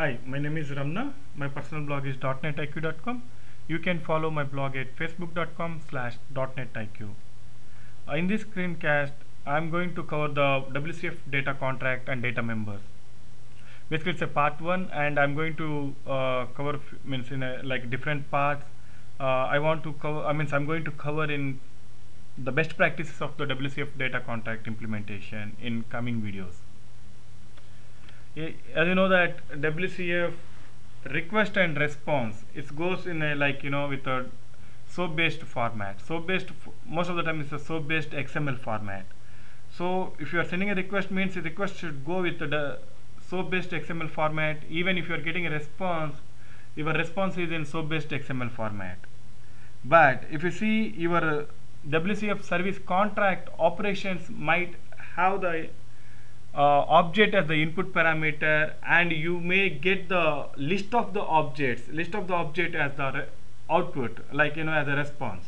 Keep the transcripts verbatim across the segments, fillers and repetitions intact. Hi, my name is Ramna. My personal blog is dot net I Q dot com. You can follow my blog at facebook dot com slash dot net I Q. In this screencast, I am going to cover the W C F data contract and data members. Basically, it's a part one, and I'm going to uh, cover means in a, like different parts. Uh, I want to cover. I mean, I'm going to cover in the best practices of the W C F data contract implementation in coming videos. As you know, that W C F request and response, it goes in a like you know with a SOAP based format. SOAP based most of the time it's a SOAP based X M L format. So if you are sending a request, means the request should go with the SOAP based X M L format. Even if you are getting a response, your response is in SOAP based X M L format. But if you see your W C F service contract operations might have the uh, object as the input parameter, and you may get the list of the objects, list of the object as the output, like you know as a response.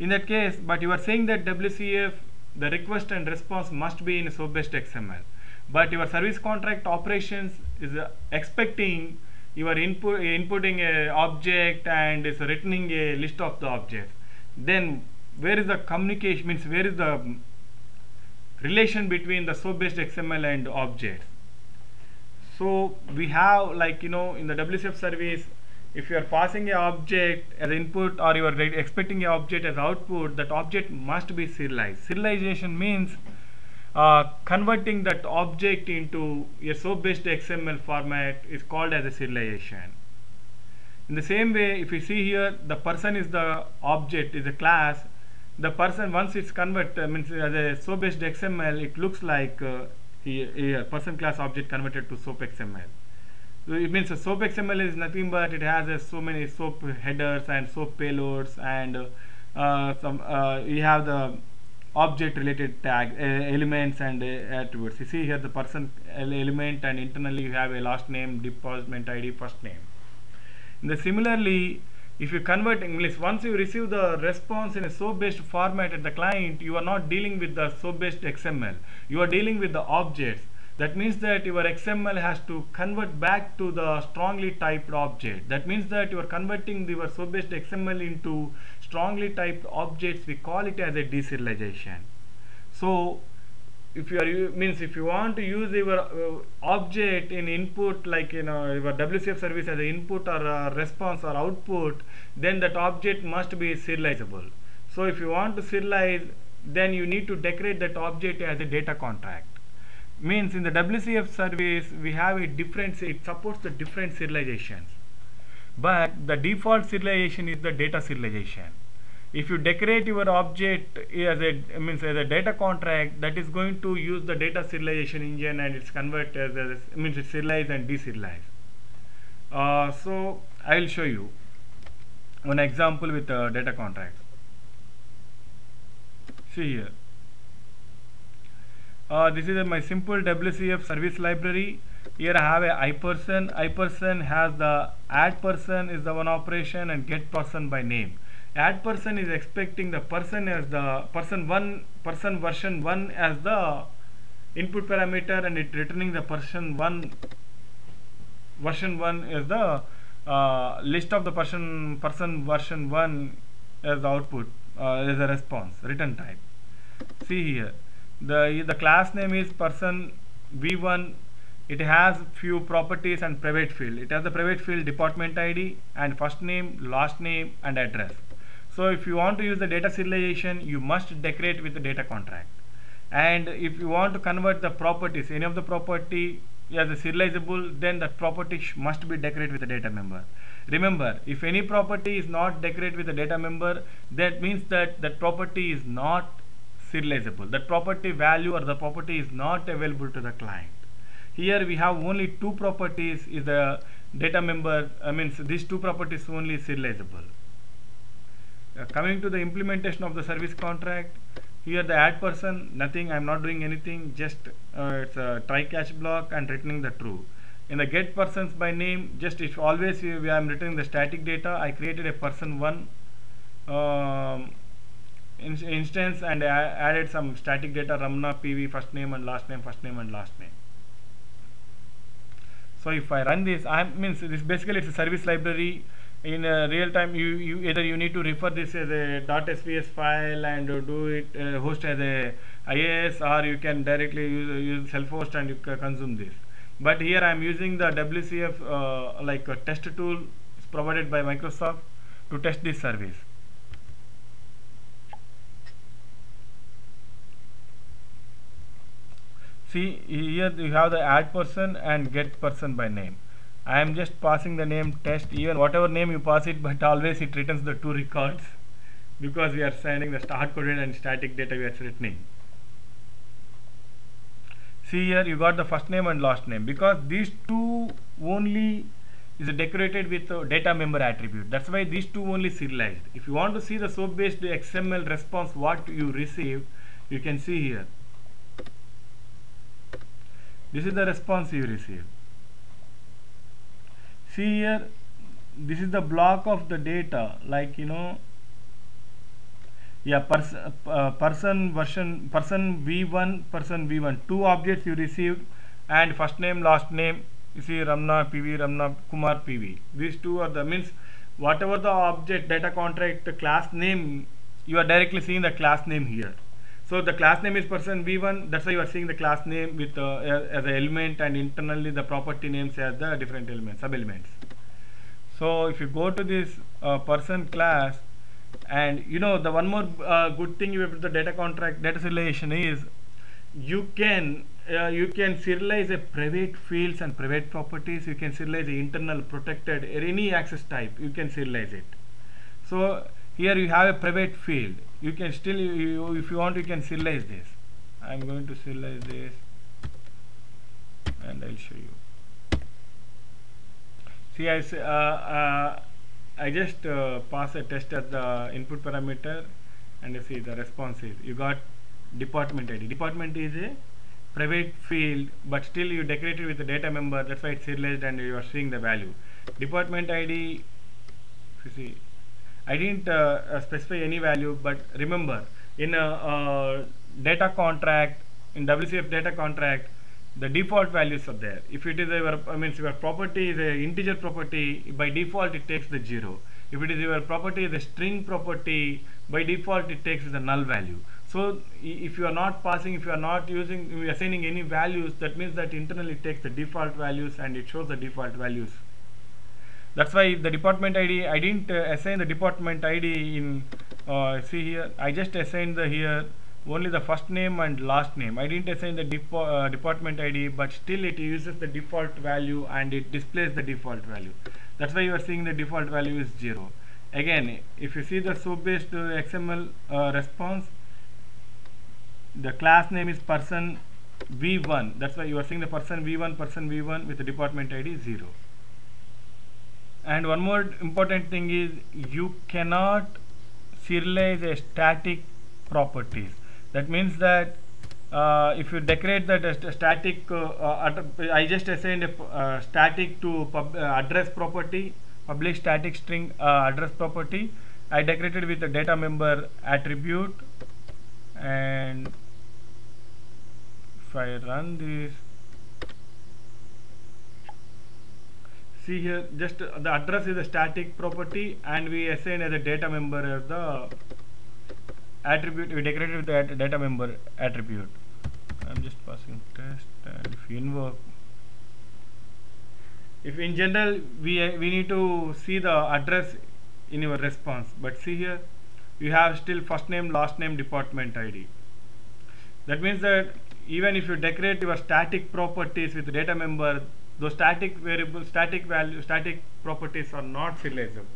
In that case, but you are saying that W C F the request and response must be in SOAP based X M L. But your service contract operations is uh, expecting you are input, uh, inputting a object and is returning a list of the objects. Then where is the communication, means where is the relation between the SOAP based X M L and objects? So we have like you know in the W C F service, if you are passing an object as input or you are expecting an object as output, that object must be serialized. Serialization means Uh, converting that object into a SOAP based X M L format is called as a serialization. In the same way, if you see here, the person is the object, is a class. The person, once it's converted, means as a SOAP based X M L, it looks like uh, a, a person class object converted to SOAP X M L. So it means a SOAP X M L is nothing but it has uh, so many SOAP headers and SOAP payloads, and uh, uh, some uh, you have the object related tag uh, elements and uh, attributes. You see here the person element, and internally you have a last name, department I D, first name. And the similarly, if you convert English, once you receive the response in a SOAP based format at the client, you are not dealing with the SOAP based X M L, you are dealing with the objects. That means that your X M L has to convert back to the strongly typed object. That means that you are converting your SOAP based X M L into strongly typed objects. We call it as a deserialization. So if you are means if you want to use your uh, object in input, like you know your W C F service as an input or a response or output, then that object must be serializable. So if you want to serialize, then you need to decorate that object as a data contract. Means in the W C F service we have a different, it supports the different serializations, but the default serialization is the data serialization. If you decorate your object as a means as a data contract, that is going to use the data serialization engine, and it's convert as a means it's serialized and deserialized. Uh, so I will show you one example with uh, data contracts. See here. Uh, this is a, my simple W C F service library. Here I have a iPerson. iPerson has the add person is the one operation and get person by name. Add person is expecting the person as the person one, person version one as the input parameter, and it returning the person one version one as the uh, list of the person person version one as the output uh, as the response return type. See here. The, the class name is person v one. It has few properties and private field. It has the private field department I D and first name, last name and address. So if you want to use the data serialization, you must decorate with the data contract. And if you want to convert the properties, any of the property as a serializable, then that property must be decorated with the data member. Remember, if any property is not decorated with the data member, that means that that property is not serializable. That property value or the property is not available to the client. Here we have only two properties is the data member, I mean these two properties only serializable. Uh, coming to the implementation of the service contract, here the add person, nothing, I am not doing anything, just uh, it's a try catch block and returning the true. In the get persons by name, just it's always we I am returning the static data. I created a person one um, instance and I added some static data Ramna P V first name and last name, first name and last name. So if I run this, I means this basically it's a service library. In uh, real time, you, you either you need to refer this as a .svs file and uh, do it uh, host as a I A S, or you can directly use, uh, use self-host and you can consume this. But here I am using the W C F uh, like a test tool provided by Microsoft to test this service. See, here you have the add person and get person by name. I am just passing the name test, even whatever name you pass it, but always it returns the two records because we are sending the hard-coded and static data we are returning. See here you got the first name and last name, because these two only is decorated with uh, data member attribute. That's why these two only serialized. If you want to see the SOAP based X M L response what you receive, you can see here. This is the response you receive. See here, this is the block of the data, like you know, yeah, pers uh, person version, person v one, person v one, two objects you received, and first name, last name. You see Ramna P V, Ramna Kumar P V. These two are the means whatever the object data contract class name, you are directly seeing the class name here. So the class name is person v one, that's why you are seeing the class name with uh, as an element, and internally the property names as the different elements, sub elements. So if you go to this uh, person class, and you know the one more uh, good thing about the data contract data serialization is you can uh, you can serialize a private fields and private properties. You can serialize the internal protected or any access type. You can serialize it. So here you have a private field. You can still you, you, if you want you can serialize this. I'm going to serialize this and I'll show you. See, I say uh, uh, I just uh, pass a test at the input parameter, and you see the response is you got department I D. Department is a private field, but still you decorate it with the data member. That's why it's serialized and you are seeing the value. Department I D, you see, I didn't uh, specify any value, but remember in a uh, data contract, in W C F data contract, the default values are there. If it is your, I mean, your property is an integer property, by default it takes the zero. If it is your property is a string property, by default it takes the null value. So if you are not passing, if you are not using, you are assigning any values, that means that internally it takes the default values and it shows the default values. That's why the department I D, I didn't uh, assign the department I D in, uh, see here, I just assigned the here only the first name and last name. I didn't assign the depo uh, department I D, but still it uses the default value and it displays the default value. That's why you are seeing the default value is zero. Again, if you see the SOAP based uh, X M L uh, response, the class name is person v one. That's why you are seeing the person v one, person v one with the department I D zero. And one more important thing is you cannot serialize a static properties. That means that uh, if you decorate that uh, static, uh, uh, I just assigned a uh, static to pub, uh, address property, public static string uh, address property. I decorated with the data member attribute, and if I run this, see here just uh, the address is a static property, and we assign as a data member as the attribute. We decorated with the data member attribute. I'm just passing test, and if you invoke, if in general we uh, we need to see the address in your response, but see here you have still first name, last name, department I D. That means that even if you decorate your static properties with the data member, those static variable, static value, static properties are not serializable.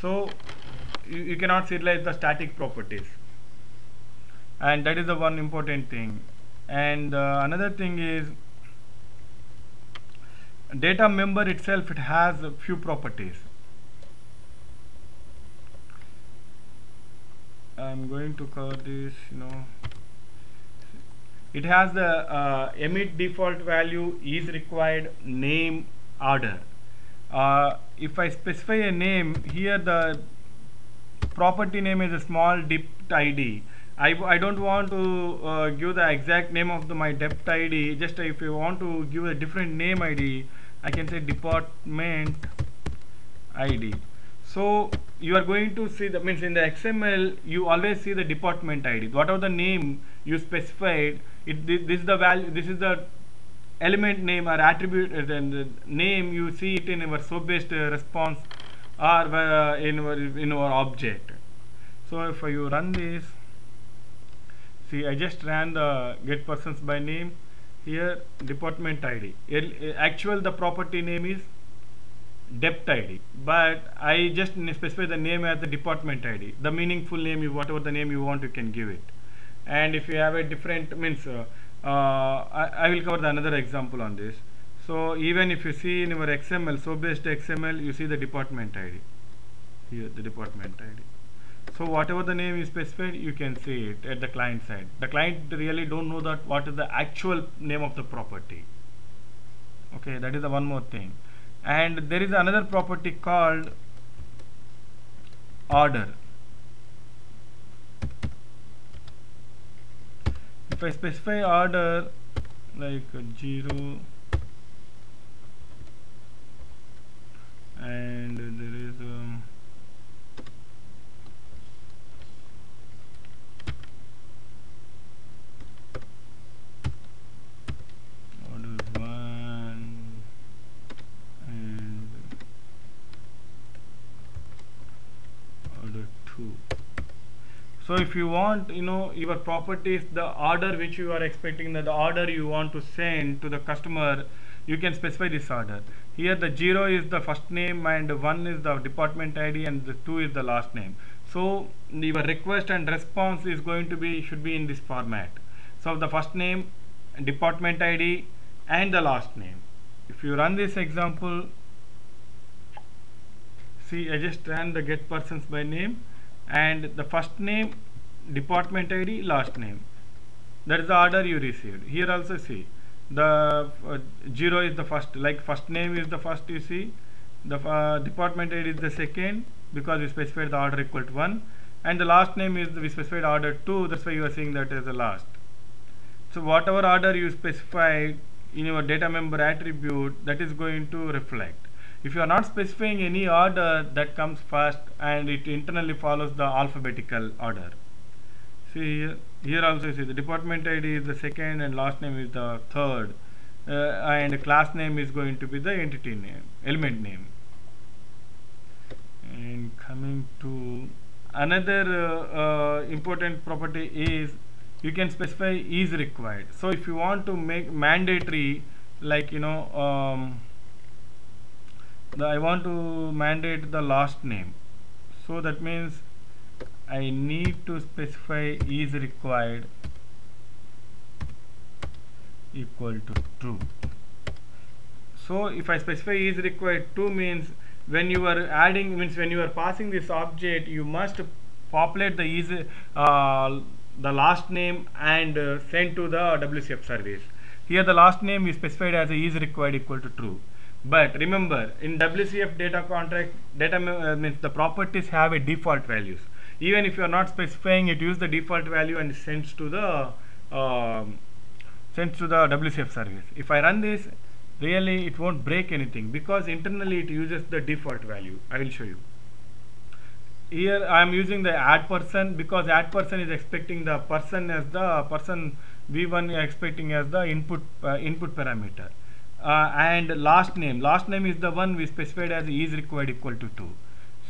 So you, you cannot serialize the static properties, and that is the one important thing. And uh, another thing is data member itself, it has a few properties. I'm going to cover this, you know. It has the uh, emit default value, is required, name, order. Uh, if I specify a name here, the property name is a small dipt I D, I, I don't want to uh, give the exact name of the, my dept I D. Just if you want to give a different name I D, I can say department I D. So you are going to see that means in the X M L you always see the department I D. Whatever the name you specified, it this, this is the value. This is the element name or attribute uh, then the name you see it in our SOAP-based uh, response or uh, in our in our object. So if you run this, see I just ran the get persons by name here department I D. It, actual the property name is dept I D, but I just specify the name as the department I D. The meaningful name you whatever the name you want you can give it. And if you have a different means. Uh, Uh, I, I will cover the another example on this. So even if you see in your X M L, so based X M L, you see the department I D. Here the department I D. So whatever the name is specified, you can see it at the client side. The client really don't know that what is the actual name of the property. Okay, that is the one more thing. And there is another property called order. If I specify order like zero and there is um, order one and order two. So if you want, you know, your properties, the order which you are expecting, that the order you want to send to the customer, you can specify this order. Here the zero is the first name and one is the department I D and the two is the last name. So your request and response is going to be, should be in this format. So the first name, department I D and the last name. If you run this example, see I just ran the get persons by name. And the first name, department I D, last name. That is the order you received. Here also see the uh, zero is the first, like first name is the first you see. The uh, department I D is the second because we specified the order equal to one. And the last name is the, we specified order two. That's why you are seeing that as the last. So whatever order you specified in your data member attribute, that is going to reflect. If you are not specifying any order, that comes first and it internally follows the alphabetical order. See here, here also you see the department I D is the second and last name is the third uh, and the class name is going to be the entity name, element name. And coming to another uh, uh, important property is you can specify is required. So if you want to make mandatory, like you know um, The, I want to mandate the last name, so that means I need to specify is required equal to true. So if I specify is required true means when you are adding means when you are passing this object, you must populate the is uh, the last name and uh, send to the W C F service. Here the last name is specified as a is required equal to true. But remember, in W C F data contract, data uh, means the properties have a default values. Even if you are not specifying it, use the default value and sends to the uh, sends to the W C F service. If I run this, really it won't break anything because internally it uses the default value. I will show you. Here I am using the add person because add person is expecting the person as the person v one expecting as the input uh, input parameter. Uh, and last name last name is the one we specified as is required equal to two.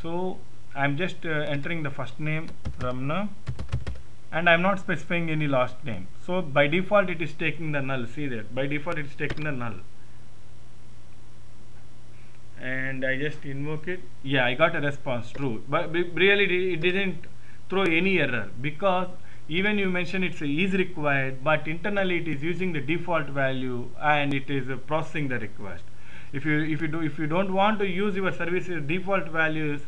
So I'm just uh, entering the first name Ramna and I'm not specifying any last name. So by default it is taking the null. See that by default it's taking the null and I just invoke it. Yeah, I got a response true, but really it didn't throw any error because even you mention it's a is required, but internally it is using the default value and it is uh, processing the request. If you if you do if you don't want to use your service's default values,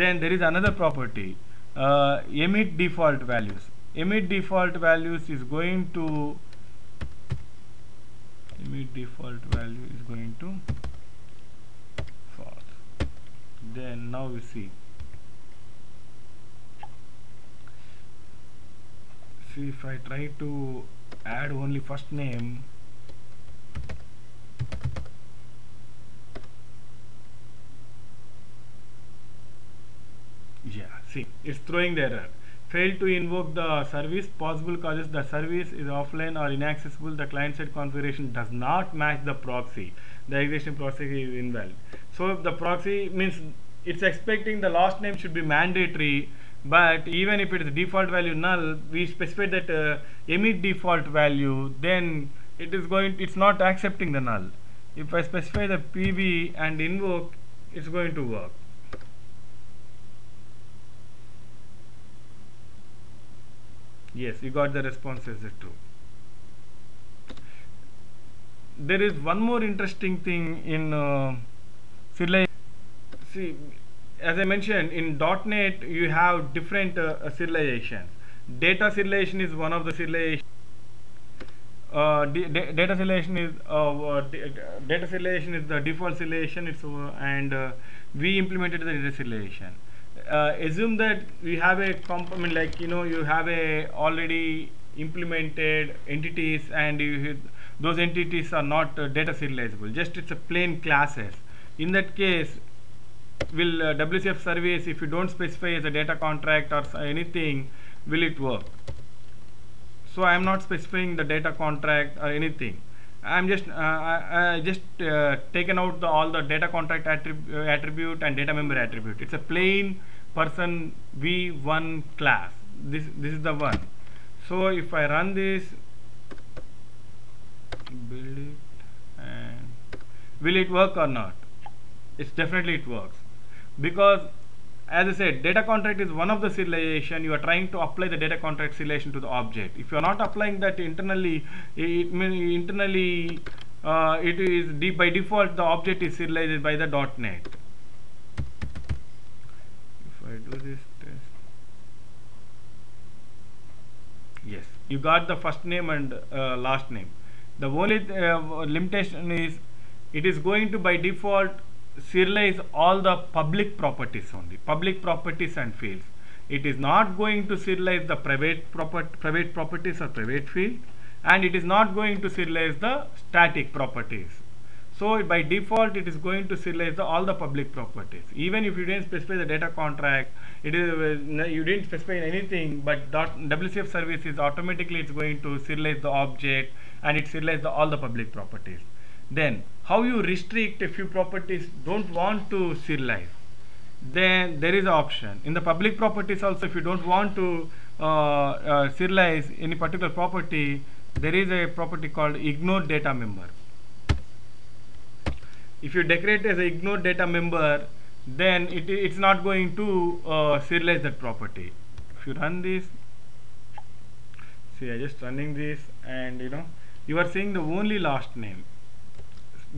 then there is another property, uh, emit default values. Emit default values is going to emit default value is going to false. Then now you see. see if I try to add only first name, yeah, see, it's throwing the error. Failed to invoke the service. Possible causes: the service is offline or inaccessible, the client-side configuration does not match the proxy, the execution proxy is invalid. So if the proxy means it's expecting the last name should be mandatory, but even if it is default value null, we specify that uh, emit default value, then it is going to, it's not accepting the null. If I specify the P V and invoke, it's going to work. Yes, you got the response as true. There is one more interesting thing in uh, serialization. See, as I mentioned, in .NET you have different uh, serializations. Data serialization is one of the serialization. Uh, data serialization is uh, data serialization is the default serialization. It's uh, and uh, we implemented the data serialization. Uh, assume that we have a component, like you know you have a already implemented entities, and you, those entities are not uh, data serializable. Just it's a plain classes. In that case, will uh, W C F service, if you don't specify as a data contract or anything, will it work? So I am not specifying the data contract or anything. I'm just uh, I, I just uh, taken out the, all the data contract attrib uh, attribute and data member attribute. It's a plain person v one class. This this is the one. So if I run this, build it, and will it work or not? It's definitely it works, because as I said, data contract is one of the serialization. You are trying to apply the data contract serialization to the object. If you are not applying that internally, it means internally uh, it is de by default the object is serialized by the .NET. If I do this test, yes, you got the first name and uh, last name. The only th uh, limitation is it is going to by default serialize all the public properties only, public properties and fields. It is not going to serialize the private proper private properties or private field, and it is not going to serialize the static properties. So by default, it is going to serialize the, all the public properties. Even if you didn't specify the data contract, it is uh, you didn't specify anything, but W C F service is automatically it's going to serialize the object, and it serializes the, all the public properties. Then how you restrict a few properties don't want to serialize, then there is an option in the public properties also. If you don't want to uh, uh, serialize any particular property, there is a property called ignore data member. If you decorate as an ignore data member, then it, it's not going to uh, serialize that property. If you run this, see, I just running this, and you know you are seeing the only last name,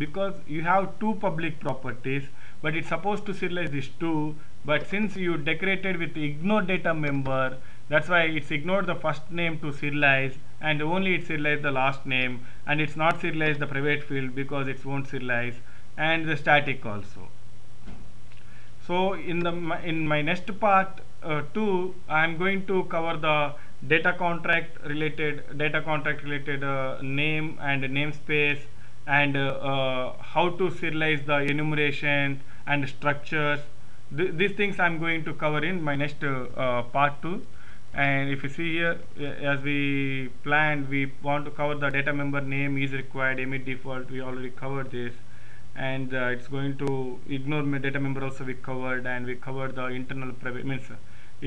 because you have two public properties, but it's supposed to serialize these two, but since you decorated with ignore data member, that's why it's ignored the first name to serialize, and only it serialized the last name, and it's not serialized the private field because it won't serialize, and the static also. So in the in my next part uh, two, I'm going to cover the data contract related data contract related uh, name and namespace, and uh, uh, how to serialize the enumeration and structures. Th these things I'm going to cover in my next uh, uh, part two. And if you see here, uh, as we planned, we want to cover the data member name is required, emit default, we already covered this, and uh, it's going to ignore data member also we covered, and we covered the internal private, means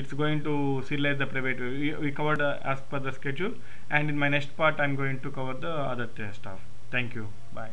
it's going to serialize the private. We, we covered uh, as per the schedule, and in my next part I'm going to cover the other stuff. Thank you. Bye.